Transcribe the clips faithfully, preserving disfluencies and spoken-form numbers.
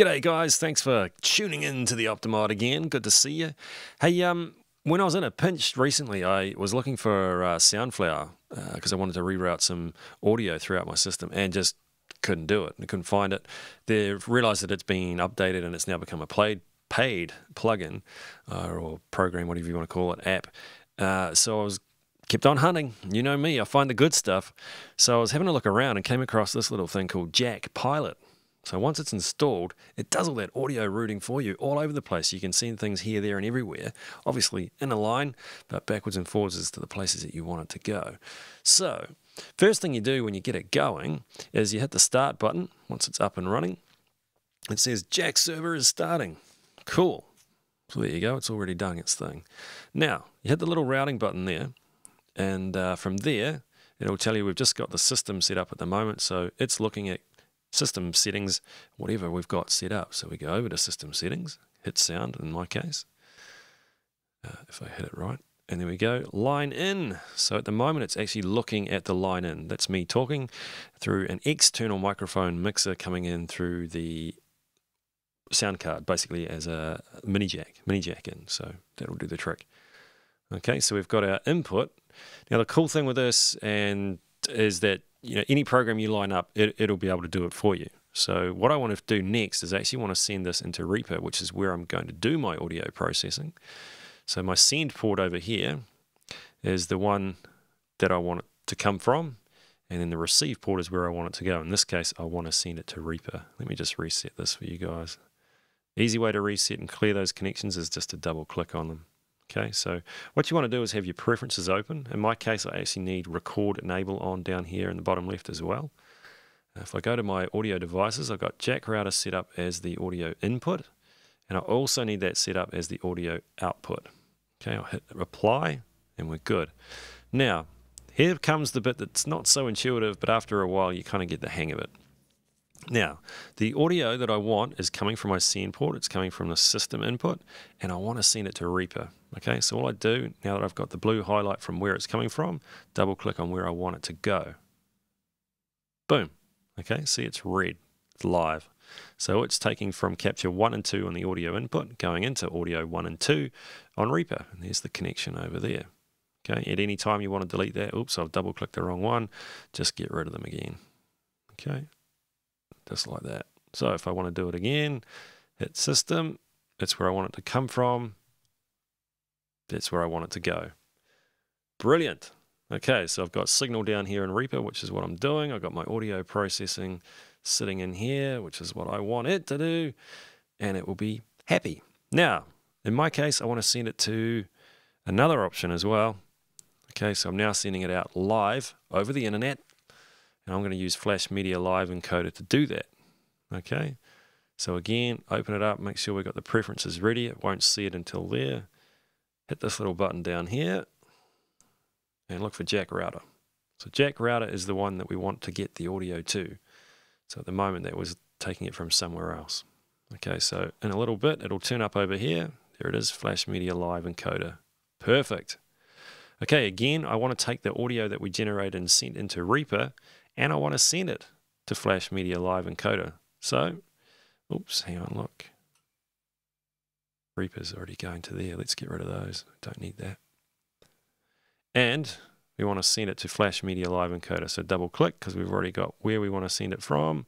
G'day guys, thanks for tuning in to the Optimod again. Good to see you. Hey, um, when I was in a pinch recently, I was looking for uh, Soundflower because uh, I wanted to reroute some audio throughout my system and just couldn't do it. I couldn't find it. They've realized that it's been updated and it's now become a paid, paid plugin uh, or program, whatever you want to call it, app. Uh, so I was kept on hunting. You know me, I find the good stuff. So I was having a look around and came across this little thing called Jack Pilot. So once it's installed, it does all that audio routing for you all over the place. You can send things here, there, and everywhere, obviously in a line, but backwards and forwards to the places that you want it to go. So first thing you do when you get it going is you hit the start button. Once it's up and running, it says Jack server is starting. Cool. So there you go. It's already done its thing. Now you hit the little routing button there, and uh, from there, it'll tell you we've just got the system set up at the moment. So it's looking at system settings, whatever we've got set up. So we go over to system settings, hit sound in my case, uh, if I hit it right, and there we go, line in. So at the moment it's actually looking at the line in. That's me talking through an external microphone mixer coming in through the sound card, basically as a mini jack, mini jack in, so that'll do the trick. Okay, so we've got our input. Now the cool thing with this and is that you know, any program you line up, it, it'll be able to do it for you. So what I want to do next is actually want to send this into Reaper, which is where I'm going to do my audio processing. So my send port over here is the one that I want it to come from, and then the receive port is where I want it to go. In this case, I want to send it to Reaper. Let me just reset this for you guys. Easy way to reset and clear those connections is just to double click on them. Okay, so what you want to do is have your preferences open. In my case, I actually need record enable on down here in the bottom left as well. If I go to my audio devices, I've got Jack Router set up as the audio input, and I also need that set up as the audio output. Okay, I'll hit apply, and we're good. Now, here comes the bit that's not so intuitive, but after a while, you kind of get the hang of it. Now, the audio that I want is coming from my send port. It's coming from the system input, and I want to send it to Reaper. Okay, so all I do, now that I've got the blue highlight from where it's coming from, double click on where I want it to go. Boom. Okay, see it's red, it's live. So it's taking from capture one and two on the audio input, going into audio one and two on Reaper. And there's the connection over there. Okay, at any time you want to delete that, oops, I've double clicked the wrong one, just get rid of them again. Okay, just like that. So if I want to do it again, hit system, it's where I want it to come from. That's where I want it to go. Brilliant. Okay, so I've got signal down here in Reaper, which is what I'm doing. I've got my audio processing sitting in here, which is what I want it to do, and it will be happy. Now, in my case, I want to send it to another option as well. Okay, so I'm now sending it out live over the internet, and I'm going to use Flash Media Live Encoder to do that. Okay, so again, open it up, make sure we've got the preferences ready. It won't see it until there. Hit this little button down here and look for Jack Router. So Jack Router is the one that we want to get the audio to. So at the moment that was taking it from somewhere else. Okay, so in a little bit it'll turn up over here. There it is, Flash Media Live Encoder. Perfect. Okay, again, I want to take the audio that we generated and sent into Reaper, and I want to send it to Flash Media Live Encoder. So, oops, hang on, look. Reaper's already going to there. Let's get rid of those. Don't need that. And we want to send it to Flash Media Live Encoder. So double click because we've already got where we want to send it from.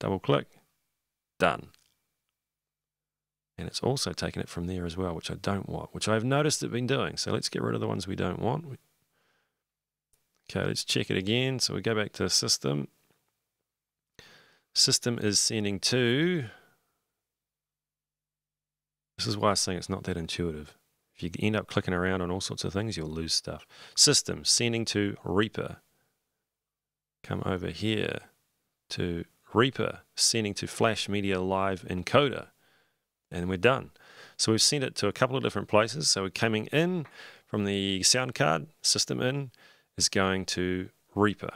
Double click. Done. And it's also taken it from there as well, which I don't want, which I've noticed it's been doing. So let's get rid of the ones we don't want. Okay, let's check it again. So we go back to system. System is sending to... This is why I say it's not that intuitive. If you end up clicking around on all sorts of things, you'll lose stuff. System, sending to Reaper. Come over here to Reaper, sending to Flash Media Live Encoder. And we're done. So we've sent it to a couple of different places. So we're coming in from the sound card, system in, is going to Reaper.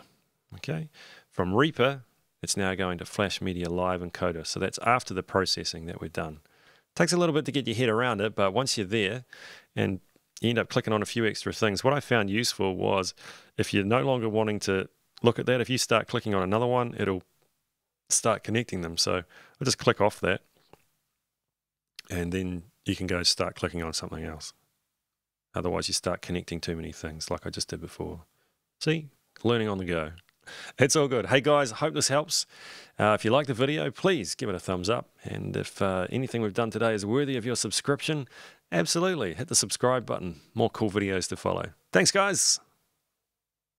Okay. From Reaper, it's now going to Flash Media Live Encoder. So that's after the processing that we're done. Takes a little bit to get your head around it, but once you're there and you end up clicking on a few extra things, what I found useful was if you're no longer wanting to look at that, if you start clicking on another one, it'll start connecting them. So I'll just click off that, and then you can go start clicking on something else. Otherwise you start connecting too many things like I just did before. See, learning on the go. It's all good. Hey guys, I hope this helps. Uh, if you like the video, please give it a thumbs up. And if uh, anything we've done today is worthy of your subscription, absolutely hit the subscribe button. More cool videos to follow. Thanks guys.